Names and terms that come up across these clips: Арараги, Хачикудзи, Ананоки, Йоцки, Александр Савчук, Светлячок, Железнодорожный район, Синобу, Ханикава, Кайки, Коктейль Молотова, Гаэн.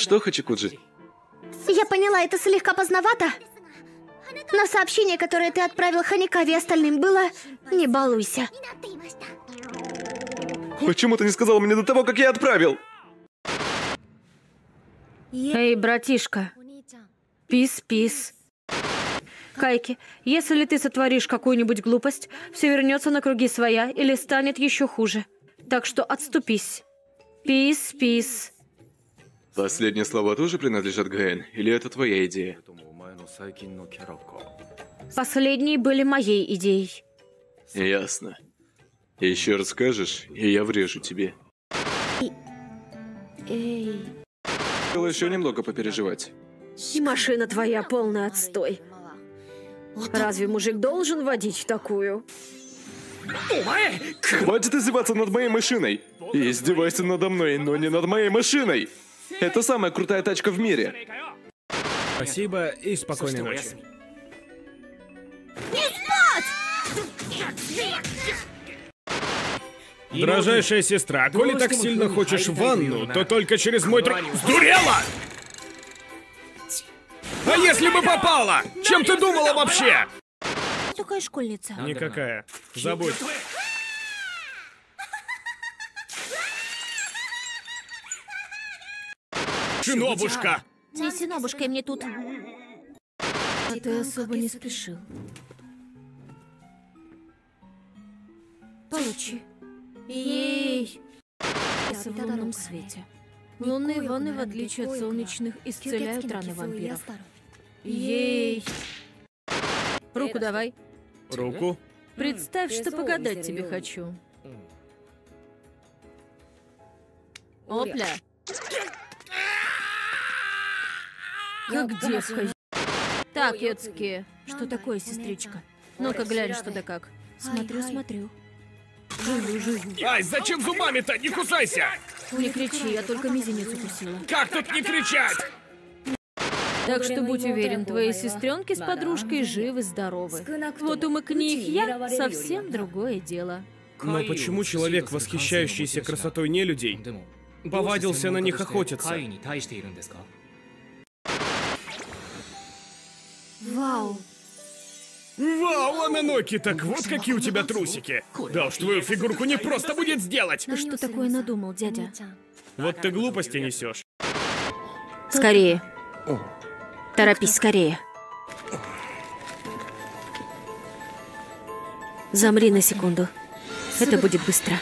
Что, Хачикудзи? Я поняла, это слегка поздновато. Но сообщение, которое ты отправил Ханикаве и остальным, было «Не балуйся». Почему ты не сказал мне до того, как я отправил? Эй, братишка. Пис-пис. Кайки, если ты сотворишь какую-нибудь глупость, все вернется на круги своя или станет еще хуже. Так что отступись. Пис-пис. Последние слова тоже принадлежат Гаэн? Или это твоя идея? Последние были моей идеей. Ясно. Еще расскажешь, и я врежу тебе. Эй. Было еще немного попереживать. И машина твоя полный отстой. Разве мужик должен водить такую? Хватит издеваться над моей машиной! И издевайся надо мной, но не над моей машиной! Это самая крутая тачка в мире! Спасибо и спокойной ночи. Не спать! Дорожайшая сестра, коли так сильно хочешь ванну, то только через мой труп... Сдурела! А если бы попала? Чем ты думала вообще? Какая школьница? Никакая. Забудь. Синобушка! Не синобушкой мне тут. А ты особо не спешил. Получи. Ей! В лунном свете. Лунные ванны, в отличие от солнечных, исцеляют раны вампиров. Ей! Руку давай. Руку? Представь, что погадать тебе хочу. Опля! Как девка. Так, Йоцки. Что такое, сестричка? Ну-ка, глянь, что да как. Смотрю, смотрю. Ай, зачем зубами-то? Не кусайся! Не кричи, я только мизинец укусила. Как тут не кричать? Так что будь уверен, твои сестренки с подружкой живы-здоровы. Вот умыкни их я, совсем другое дело. Но почему человек, восхищающийся красотой нелюдей, повадился на них охотиться? Вау! Вау, Ананоки, так вот какие у тебя трусики. Да уж, твою фигурку не просто будет сделать. Ты что такое надумал, дядя? Вот ты глупости несешь. Скорее. Торопись, скорее. Замри на секунду. Это будет быстро.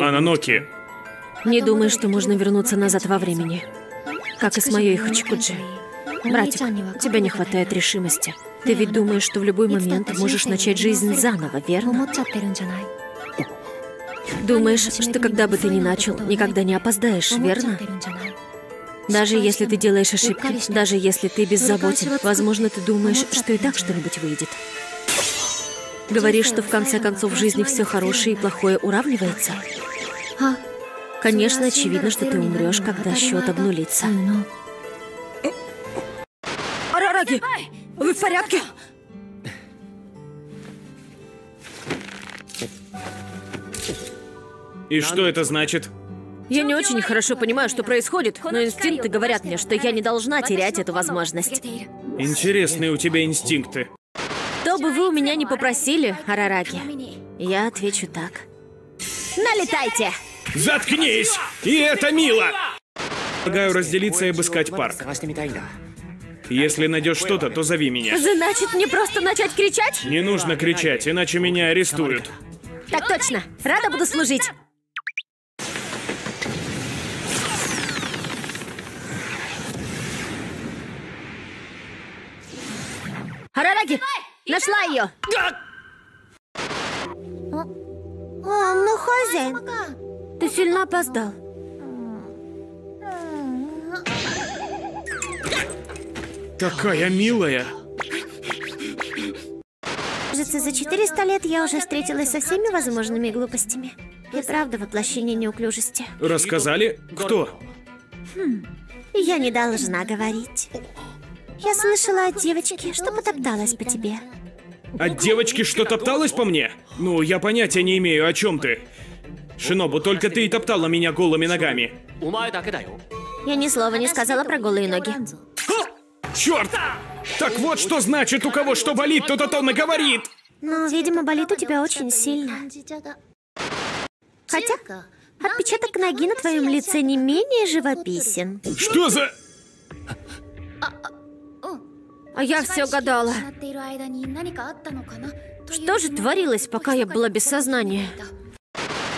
Ананоки. Не думаю, что можно вернуться назад во времени. Как и с моей Хачикудзи. Братик, у тебя не хватает решимости. Ты ведь думаешь, что в любой момент можешь начать жизнь заново, верно? Думаешь, что когда бы ты ни начал, никогда не опоздаешь, верно? Даже если ты делаешь ошибки, даже если ты беззаботен, возможно, ты думаешь, что и так что-нибудь выйдет. Говоришь, что в конце концов в жизни все хорошее и плохое уравнивается? А? Конечно, очевидно, что ты умрешь, когда счет обнулится. Арараги, вы в порядке? И что это значит? Я не очень хорошо понимаю, что происходит, но инстинкты говорят мне, что я не должна терять эту возможность. Интересные у тебя инстинкты. Что бы вы у меня не попросили, Арараги, я отвечу так. Налетайте! Заткнись! И это мило! Предлагаю разделиться и обыскать парк. Если найдешь что-то, то зови меня. Значит, мне просто начать кричать? Не нужно кричать, иначе меня арестуют. Так точно! Рада буду служить! Арараги! Нашла ее! Ну, хозяин... Ты сильно опоздал. Такая милая. Кажется, за 400 лет я уже встретилась со всеми возможными глупостями. И правда воплощение неуклюжести. Рассказали? Кто? Я не должна говорить. Я слышала от девочки, что потопталась по тебе. От девочки, что топталась по мне? Ну, я понятия не имею, о чем ты. Шинобу, только ты и топтала меня голыми ногами. Я ни слова не сказала про голые ноги. О! Черт! Так вот, что значит, у кого что болит, тот о том и говорит. Ну, видимо, болит у тебя очень сильно. Хотя, отпечаток ноги на твоем лице не менее живописен. Что за... А я все гадала. Что же творилось, пока я была без сознания?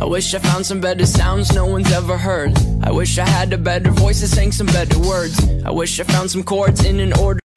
I wish I found some better sounds no one's ever heard. I wish I had a better voice and sang some better words. I wish I found some chords in an order.